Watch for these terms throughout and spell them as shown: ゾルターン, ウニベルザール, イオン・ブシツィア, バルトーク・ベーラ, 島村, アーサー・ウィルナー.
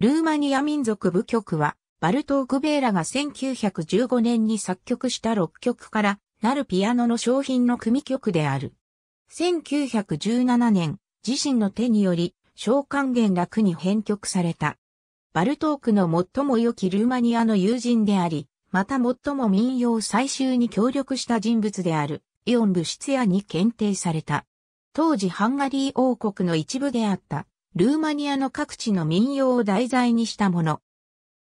ルーマニア民族舞曲は、バルトーク・ベーラが1915年に作曲した6曲からなるピアノの小品の組曲である。1917年、自身の手により、小管弦楽に編曲された。バルトークの最も良きルーマニアの友人であり、また最も民謡採集に協力した人物である、イオン・ブシツヤに検定された。当時ハンガリー王国の一部であった、ルーマニアの各地の民謡を題材にしたもの。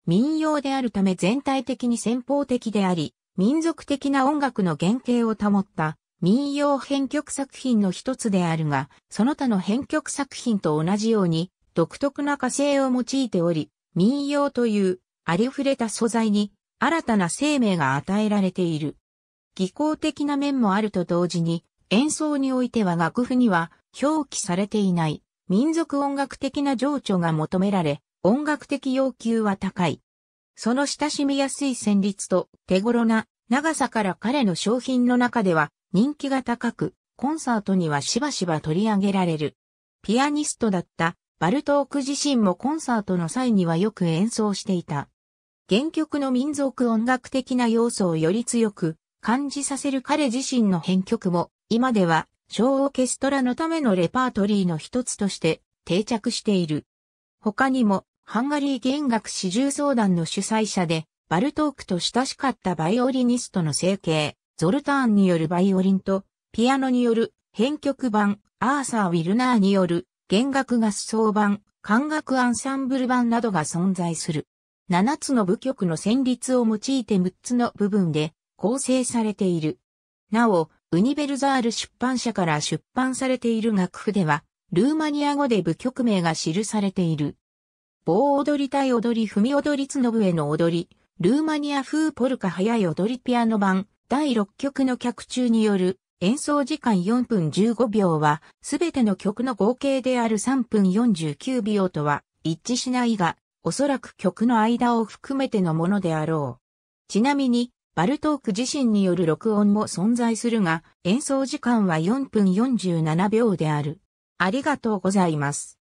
民謡であるため全体的に先鋒的であり、民族的な音楽の原型を保った民謡編曲作品の一つであるが、その他の編曲作品と同じように独特な歌声を用いており、民謡というありふれた素材に新たな生命が与えられている。技巧的な面もあると同時に、演奏においては楽譜には表記されていない民族音楽的な情緒が求められ、音楽的要求は高い。その親しみやすい旋律と手頃な長さから彼の小品の中では人気が高く、コンサートにはしばしば取り上げられる。ピアニストだったバルトーク自身もコンサートの際にはよく演奏していた。原曲の民族音楽的な要素をより強く感じさせる彼自身の編曲も、今では小オーケストラのためのレパートリーの一つとして定着している。他にもハンガリー弦楽四重奏団の主催者でバルトークと親しかったバイオリニストの生兄、ゾルターンによるバイオリンとピアノによる編曲版、アーサー・ウィルナーによる弦楽合奏版、管楽アンサンブル版などが存在する。7つの舞曲の旋律を用いて6つの部分で構成されている。なお、ウニベルザール出版社から出版されている楽譜では、ルーマニア語で部曲名が記されている。棒踊り対踊り踏み踊りつの笛の踊り、ルーマニア風ポルカ速い踊りピアノ版、第6曲の脚注による演奏時間4分15秒は、すべての曲の合計である3分49秒とは一致しないが、おそらく曲の間を含めてのものであろう。ちなみに、バルトーク自身による録音も存在するが、演奏時間は4分47秒である。ありがとうございます。